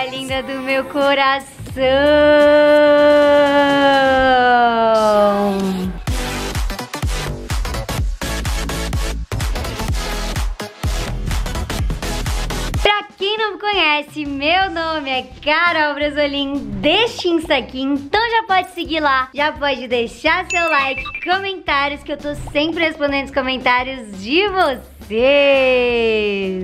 Galera linda do meu coração! Pra quem não me conhece, meu nome é Carol Bresolin deste Insta aqui, então já pode seguir lá, já pode deixar seu like, comentários, que eu tô sempre respondendo os comentários de vocês. E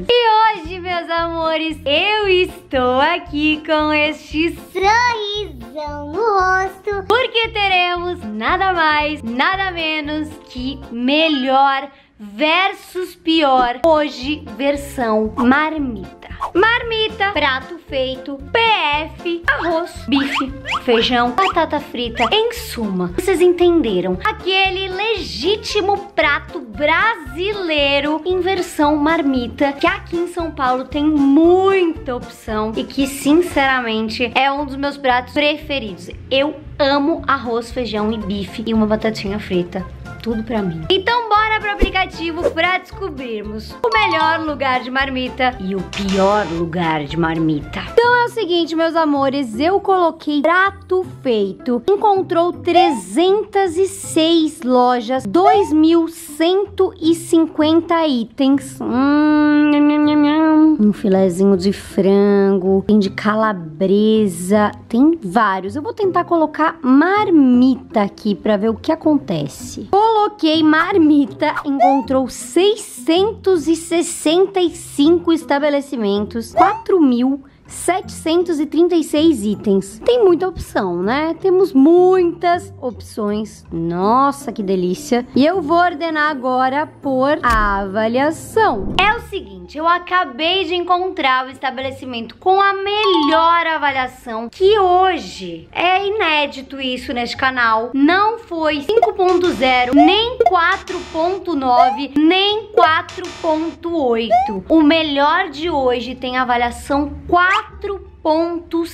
hoje, meus amores, eu estou aqui com este sorrisão no rosto, porque teremos nada mais, nada menos que melhor versus pior, hoje versão marmita. Marmita, prato feito, PF, arroz, bife, feijão, batata frita, em suma, vocês entenderam, aquele legítimo prato brasileiro em versão marmita, que aqui em São Paulo tem muita opção e que sinceramente é um dos meus pratos preferidos. Eu amo arroz, feijão e bife e uma batatinha frita. Tudo pra mim. Então bora pro aplicativo pra descobrirmos o melhor lugar de marmita e o pior lugar de marmita. Então é o seguinte, meus amores, eu coloquei prato feito. Encontrou 306 lojas, 2.150 itens. Um filezinho de frango, tem de calabresa, tem vários. Eu vou tentar colocar marmita aqui pra ver o que acontece. Coloquei marmita, encontrou 665 estabelecimentos, 4.736 itens. Tem muita opção, né? Temos muitas opções. Nossa, que delícia! E eu vou ordenar agora por avaliação. É o seguinte, eu acabei de encontrar o estabelecimento com a melhor avaliação, que hoje é inédito isso neste canal. Não foi 5.0, nem 4.9, nem 4.8. O melhor de hoje tem avaliação 4.7.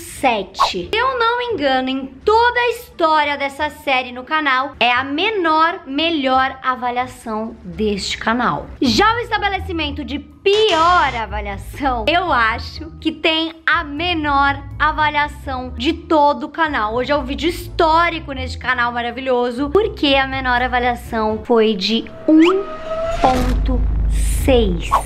Se eu não me engano, em toda a história dessa série no canal, é a melhor avaliação deste canal. Já o estabelecimento de pior avaliação, eu acho que tem a menor avaliação de todo o canal. Hoje é um vídeo histórico neste canal maravilhoso, porque a menor avaliação foi de 1.8.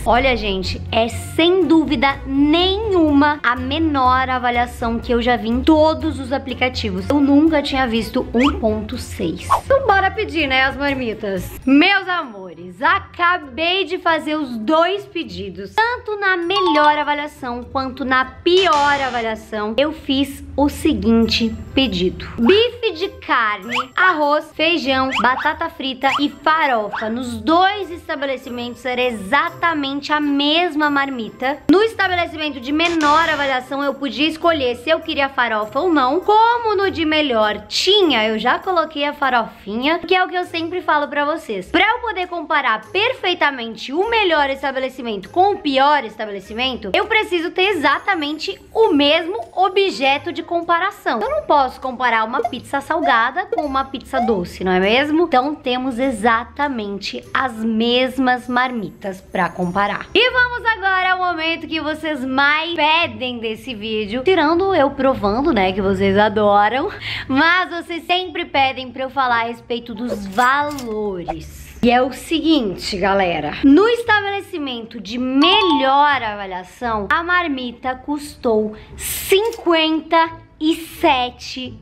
Olha, gente, é sem dúvida nenhuma a menor avaliação que eu já vi em todos os aplicativos. Eu nunca tinha visto 1.6. Então bora pedir, né, as marmitas. Meus amores, acabei de fazer os dois pedidos. Tanto na melhor avaliação quanto na pior avaliação, eu fiz o seguinte pedido. Bife de carne, arroz, feijão, batata frita e farofa. Nos dois estabelecimentos era exatamente a mesma marmita. No estabelecimento de menor avaliação eu podia escolher se eu queria farofa ou não. Como no de melhor tinha, eu já coloquei a farofinha, que é o que eu sempre falo pra vocês. Pra eu poder comparar perfeitamente o melhor estabelecimento com o pior estabelecimento, eu preciso ter exatamente o mesmo objeto de comparação. Eu não posso comparar uma pizza salgada com uma pizza doce, não é mesmo? Então temos exatamente as mesmas marmitas pra comparar. E vamos agora ao momento que vocês mais pedem desse vídeo, tirando eu provando, né, que vocês adoram, mas vocês sempre pedem pra eu falar a respeito dos valores. E é o seguinte, galera, no estabelecimento de melhor avaliação, a marmita custou R$57.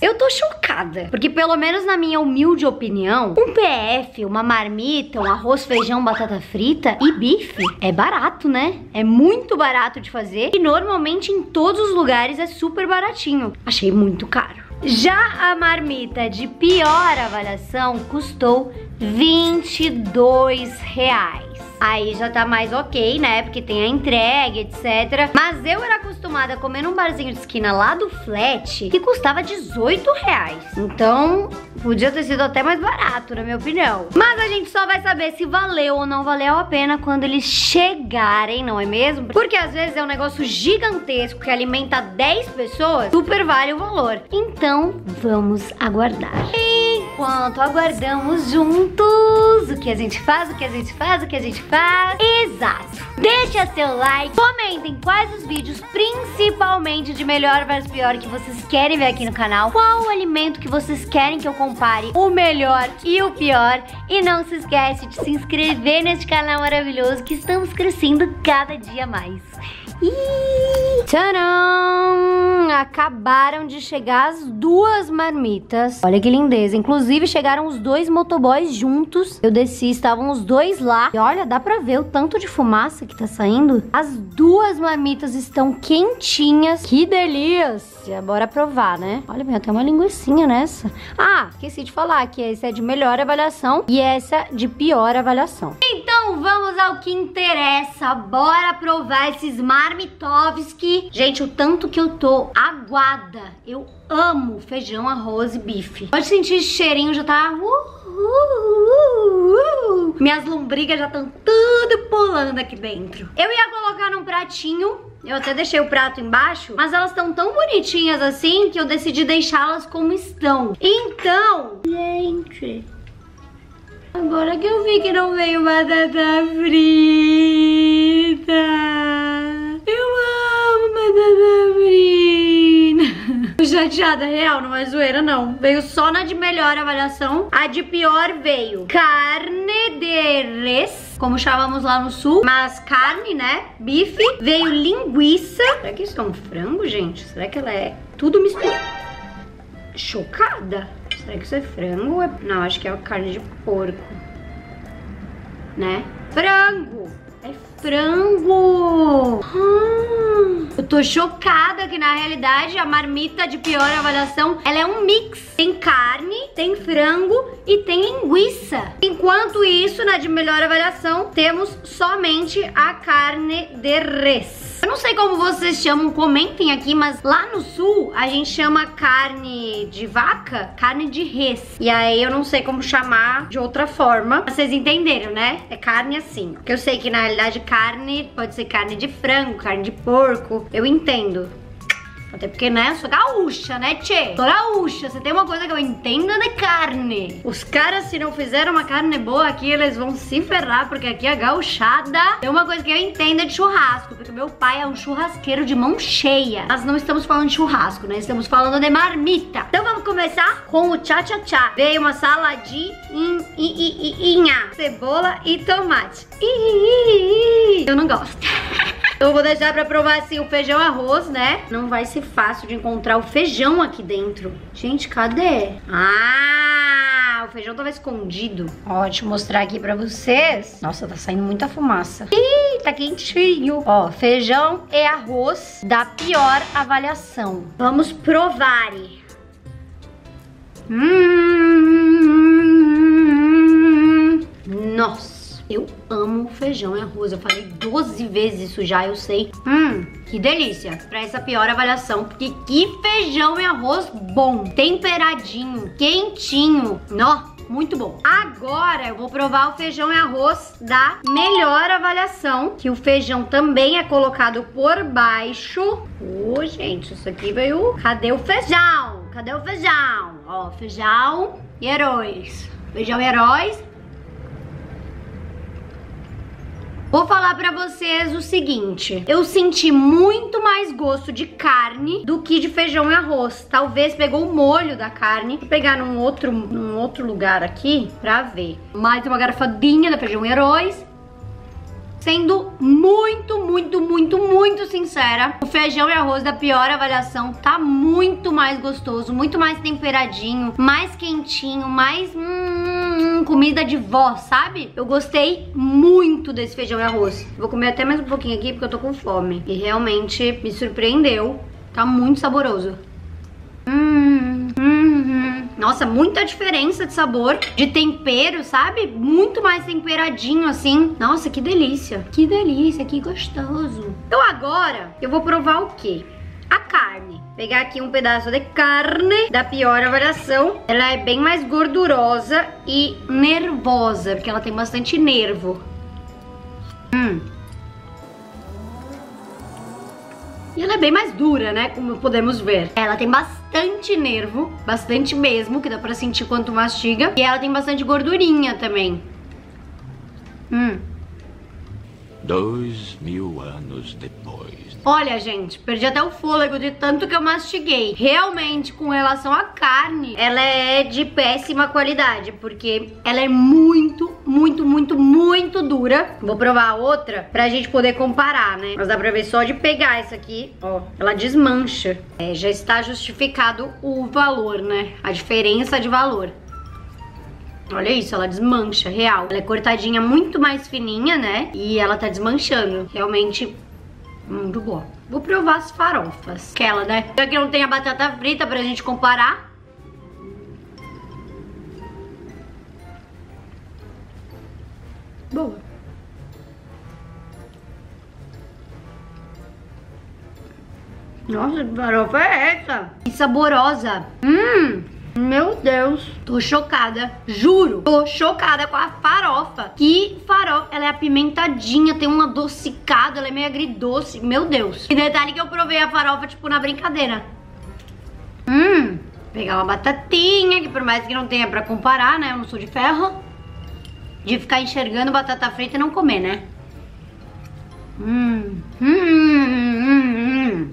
Eu tô chocada, porque pelo menos na minha humilde opinião, um PF, uma marmita, um arroz, feijão, batata frita e bife é barato, né? É muito barato de fazer e normalmente em todos os lugares é super baratinho. Achei muito caro. Já a marmita de pior avaliação custou R$22. Aí já tá mais ok, né? Porque tem a entrega, etc. Mas eu era acostumada a comer num barzinho de esquina lá do flat, que custava R$18. Então, podia ter sido até mais barato, na minha opinião. Mas a gente só vai saber se valeu ou não valeu a pena quando eles chegarem, não é mesmo? Porque às vezes é um negócio gigantesco que alimenta 10 pessoas, super vale o valor. Então, vamos aguardar. Enquanto aguardamos juntos o que a gente faz, o que a gente faz, o que a gente faz. Exato. Deixa seu like, comentem quais os vídeos principais atualmente de melhor versus pior que vocês querem ver aqui no canal, qual o alimento que vocês querem que eu compare, o melhor e o pior. E não se esquece de se inscrever neste canal maravilhoso que estamos crescendo cada dia mais. Tcharam! Acabaram de chegar as duas marmitas. Olha que lindeza. Inclusive, chegaram os dois motoboys juntos. Eu desci, estavam os dois lá. E olha, dá pra ver o tanto de fumaça que tá saindo. As duas marmitas estão quentinhas. Que delícia! Bora provar, né? Olha, tem até uma linguiçinha nessa. Ah, esqueci de falar que essa é de melhor avaliação e essa de pior avaliação. Então, vamos ao que interessa. Bora provar esses marmitovski. Gente, o tanto que eu tô aguada. Eu amo feijão, arroz e bife. Pode sentir esse cheirinho, já tá... Minhas lombrigas já estão tudo pulando aqui dentro. Eu ia colocar num pratinho... Eu até deixei o prato embaixo, mas elas estão tão bonitinhas assim que eu decidi deixá-las como estão. Então, gente, agora que eu vi que não veio batata frita, eu amo batata frita. Tô chateada, real, não é zoeira não. Veio só na de melhor avaliação, a de pior veio carne de res, como chamamos lá no sul, mas carne, né, bife, veio linguiça. Será que isso é um frango, gente? Será que ela é tudo misturado? Chocada. Será que isso é frango? Não, acho que é carne de porco, né? Frango! É frango! Eu tô chocada que, na realidade, a marmita de pior avaliação, ela é um mix. Tem carne, tem frango e tem linguiça. Enquanto isso, na de melhor avaliação, temos somente a carne de res. Eu não sei como vocês chamam, comentem aqui, mas lá no sul, a gente chama carne de vaca, carne de res. E aí, eu não sei como chamar de outra forma. Vocês entenderam, né? É carne assim. Porque eu sei que, na realidade, carne pode ser carne de frango, carne de porco. Eu entendo. Até porque, né, eu sou gaúcha, né, tchê? Sou gaúcha, se tem uma coisa que eu entendo de carne. Os caras, se não fizeram uma carne boa aqui, eles vão se ferrar, porque aqui é gaúchada. Tem uma coisa que eu entendo de churrasco, porque meu pai é um churrasqueiro de mão cheia. Mas não estamos falando de churrasco, né? Estamos falando de marmita. Então vamos começar com o tchá-tchá-tchá. Veio uma saladinha, cebola e tomate. Eu não gosto. Eu vou deixar pra provar assim o feijão arroz, né? Não vai ser fácil de encontrar o feijão aqui dentro. Gente, cadê? Ah, o feijão tava escondido. Ó, deixa eu mostrar aqui pra vocês. Nossa, tá saindo muita fumaça. Ih, tá quentinho. Ó, feijão e arroz da pior avaliação. Vamos provar. Nossa. Eu amo feijão e arroz, eu falei 12 vezes isso já, eu sei. Que delícia, pra essa pior avaliação, porque que feijão e arroz bom, temperadinho, quentinho, nó, muito bom. Agora eu vou provar o feijão e arroz da melhor avaliação, que o feijão também é colocado por baixo. Ô, gente, isso aqui veio... Cadê o feijão? Cadê o feijão? Ó, feijão e heróis. Feijão e heróis. Vou falar pra vocês o seguinte, eu senti muito mais gosto de carne do que de feijão e arroz. Talvez pegou o molho da carne. Vou pegar num outro lugar aqui pra ver. Mais uma garfadinha da feijão e arroz. Sendo muito sincera, o feijão e arroz da pior avaliação tá muito mais gostoso, muito mais temperadinho, mais quentinho, mais... comida de vó, sabe? Eu gostei muito desse feijão e arroz. Vou comer até mais um pouquinho aqui porque eu tô com fome. E realmente me surpreendeu. Tá muito saboroso. Nossa, muita diferença de sabor, de tempero, sabe? Muito mais temperadinho, assim. Nossa, que delícia. Que delícia, que gostoso. Então agora eu vou provar o quê? A carne. Pegar aqui um pedaço de carne da pior avaliação. Ela é bem mais gordurosa e nervosa, porque ela tem bastante nervo. E ela é bem mais dura, né? Como podemos ver. Ela tem bastante nervo, bastante mesmo, que dá pra sentir quando mastiga. E ela tem bastante gordurinha também. 2.000 anos depois. Olha, gente, perdi até o fôlego de tanto que eu mastiguei. Realmente, com relação à carne, ela é de péssima qualidade, porque ela é muito dura. Vou provar a outra pra gente poder comparar, né? Mas dá pra ver só de pegar essa aqui, ó, ela desmancha. É, já está justificado o valor, né? A diferença de valor. Olha isso, ela desmancha, real. Ela é cortadinha muito mais fininha, né? E ela tá desmanchando. Realmente, muito boa. Vou provar as farofas. Aquela, né? Já que não tem a batata frita pra gente comparar. Boa. Nossa, que farofa é essa? Que saborosa. Meu Deus, tô chocada, juro, tô chocada com a farofa. Que farofa, ela é apimentadinha, tem um adocicado, ela é meio agridoce, meu Deus. E detalhe que eu provei a farofa, tipo, na brincadeira. Pegar uma batatinha, que por mais que não tenha pra comparar, né, eu não sou de ferro. De ficar enxergando batata frita e não comer, né.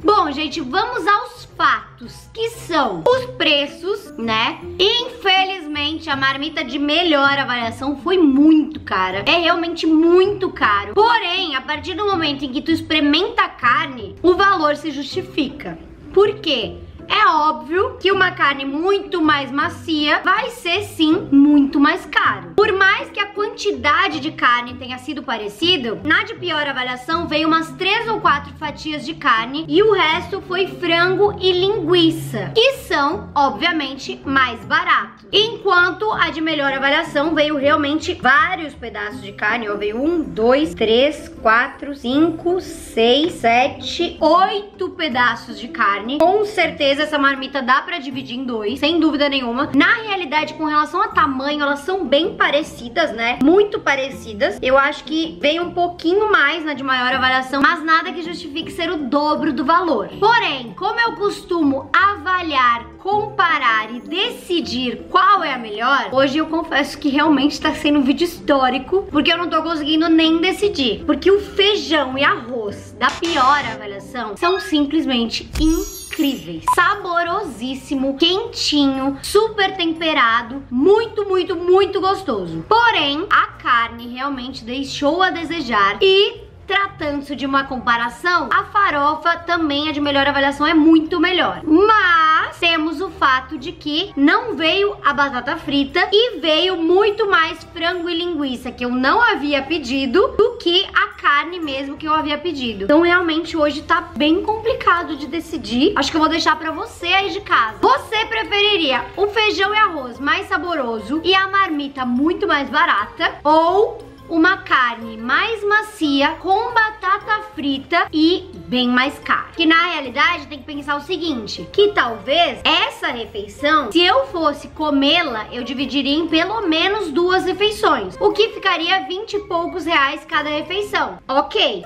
Bom, gente, vamos aos fatos, que são os preços, né? Infelizmente, a marmita de melhor avaliação foi muito cara. É realmente muito caro. Porém, a partir do momento em que tu experimenta a carne, o valor se justifica. Por quê? É óbvio que uma carne muito mais macia vai ser, sim, muito mais caro. Por mais que a quantidade de carne tenha sido parecida, na de pior avaliação veio umas 3 ou 4 fatias de carne e o resto foi frango e linguiça, que são, obviamente, mais baratos. Enquanto a de melhor avaliação veio realmente vários pedaços de carne, ó, veio 1, 2, 3, 4, 5, 6, 7, 8 pedaços de carne. Com certeza essa marmita dá pra dividir em 2, sem dúvida nenhuma. Na realidade, com relação a tamanho, elas são bem parecidas, né? Muito parecidas. Eu acho que vem um pouquinho mais na de maior avaliação, mas nada que justifique ser o dobro do valor. Porém, como eu costumo avaliar, comparar e decidir qual é a melhor, hoje eu confesso que realmente tá sendo um vídeo histórico, porque eu não tô conseguindo nem decidir. Porque o feijão e arroz da pior avaliação são simplesmente incríveis, saborosíssimo, quentinho, super temperado, muito gostoso. Porém, a carne realmente deixou a desejar e, tratando-se de uma comparação, a farofa também, a de melhor avaliação, é muito melhor. Mas temos o fato de que não veio a batata frita e veio muito mais frango e linguiça, que eu não havia pedido, do que a carne mesmo que eu havia pedido. Então realmente hoje tá bem complicado de decidir. Acho que eu vou deixar pra você aí de casa. Você preferiria o feijão e arroz mais saboroso e a marmita muito mais barata, ou uma carne mais macia, com batata frita e bem mais cara? Que na realidade tem que pensar o seguinte, que talvez essa refeição, se eu fosse comê-la, eu dividiria em pelo menos 2 refeições, o que ficaria 20 e poucos reais cada refeição. Ok,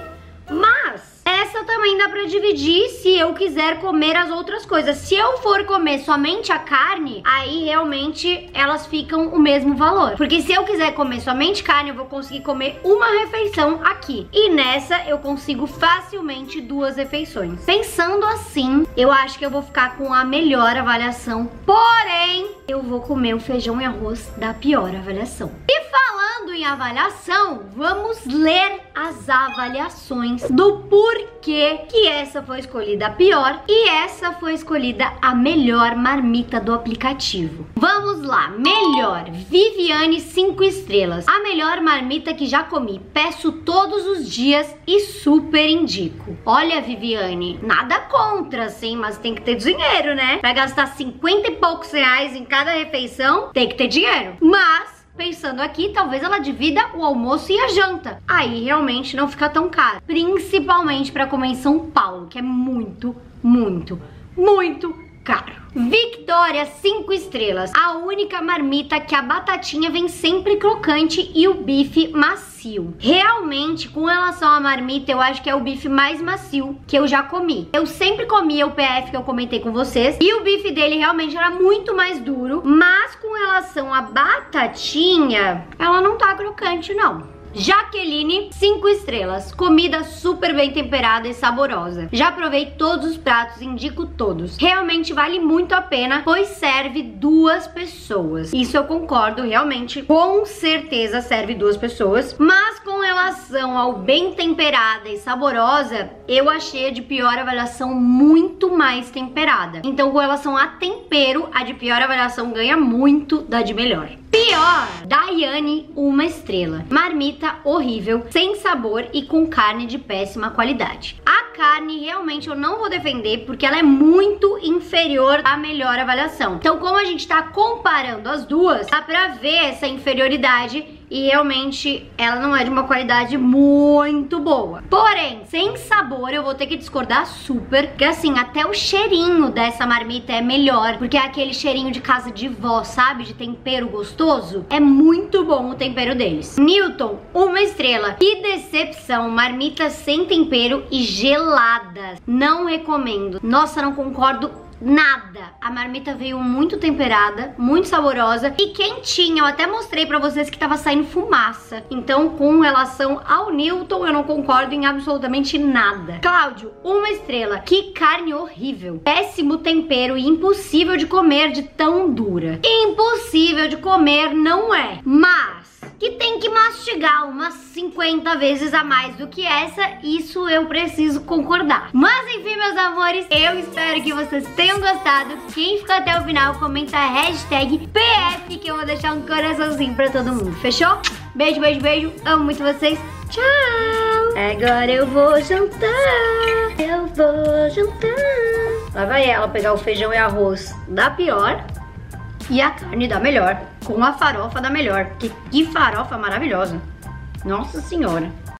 mas essa também dá pra dividir se eu quiser comer as outras coisas. Se eu for comer somente a carne, aí realmente elas ficam o mesmo valor. Porque se eu quiser comer somente carne, eu vou conseguir comer uma refeição aqui. E nessa eu consigo facilmente 2 refeições. Pensando assim, eu acho que eu vou ficar com a melhor avaliação. Porém, eu vou comer o feijão e arroz da pior avaliação. E falando em avaliação, vamos ler as avaliações do porquê que essa foi escolhida a pior e essa foi escolhida a melhor marmita do aplicativo. Vamos lá. Melhor: Viviane, 5 estrelas. A melhor marmita que já comi. Peço todos os dias e super indico. Olha, Viviane, nada contra, sim, mas tem que ter dinheiro, né? Pra gastar 50 e poucos reais em cada refeição, tem que ter dinheiro. Mas pensando aqui, talvez ela divida o almoço e a janta. Aí realmente não fica tão caro. Principalmente pra comer em São Paulo, que é muito caro. Vitória, 5 estrelas. A única marmita que a batatinha vem sempre crocante e o bife macio. Realmente, com relação à marmita, eu acho que é o bife mais macio que eu já comi. Eu sempre comia o PF que eu comentei com vocês e o bife dele realmente era muito mais duro, mas com relação à batatinha, ela não tá crocante, não. Jaqueline, 5 estrelas. Comida super bem temperada e saborosa. Já provei todos os pratos, indico todos. Realmente vale muito a pena, pois serve duas pessoas. Isso eu concordo, realmente, com certeza serve duas pessoas. Mas com relação ao bem temperada e saborosa, eu achei a de pior avaliação muito mais temperada. Então, com relação a tempero, a de pior avaliação ganha muito da de melhor. Pior! Daiane, 1 estrela. Marmita horrível, sem sabor e com carne de péssima qualidade. A carne realmente eu não vou defender porque ela é muito inferior à melhor avaliação. Então, como a gente tá comparando as duas, dá pra ver essa inferioridade. E realmente ela não é de uma qualidade muito boa. Porém, sem sabor eu vou ter que discordar super. Porque assim, até o cheirinho dessa marmita é melhor. Porque é aquele cheirinho de casa de vó, sabe? De tempero gostoso. É muito bom o tempero deles. Nilton, 1 estrela. Que decepção, marmita sem tempero e gelada. Não recomendo. Nossa, não concordo nada. A marmita veio muito temperada, muito saborosa e quentinha. Eu até mostrei pra vocês que tava saindo fumaça. Então, com relação ao Nilton, eu não concordo em absolutamente nada. Cláudio, 1 estrela. Que carne horrível. Péssimo tempero e impossível de comer de tão dura. Impossível de comer não é, mas que tem que mastigar umas 50 vezes a mais do que essa, isso eu preciso concordar. Mas enfim, meus amores, eu espero que vocês tenham gostado. Quem ficou até o final, comenta a hashtag PF, que eu vou deixar um coraçãozinho pra todo mundo, fechou? Beijo, beijo, beijo, amo muito vocês, tchau! Agora eu vou jantar, Lá vai ela pegar o feijão e arroz da pior e a carne da melhor, com a farofa da melhor. Que farofa maravilhosa. Nossa senhora.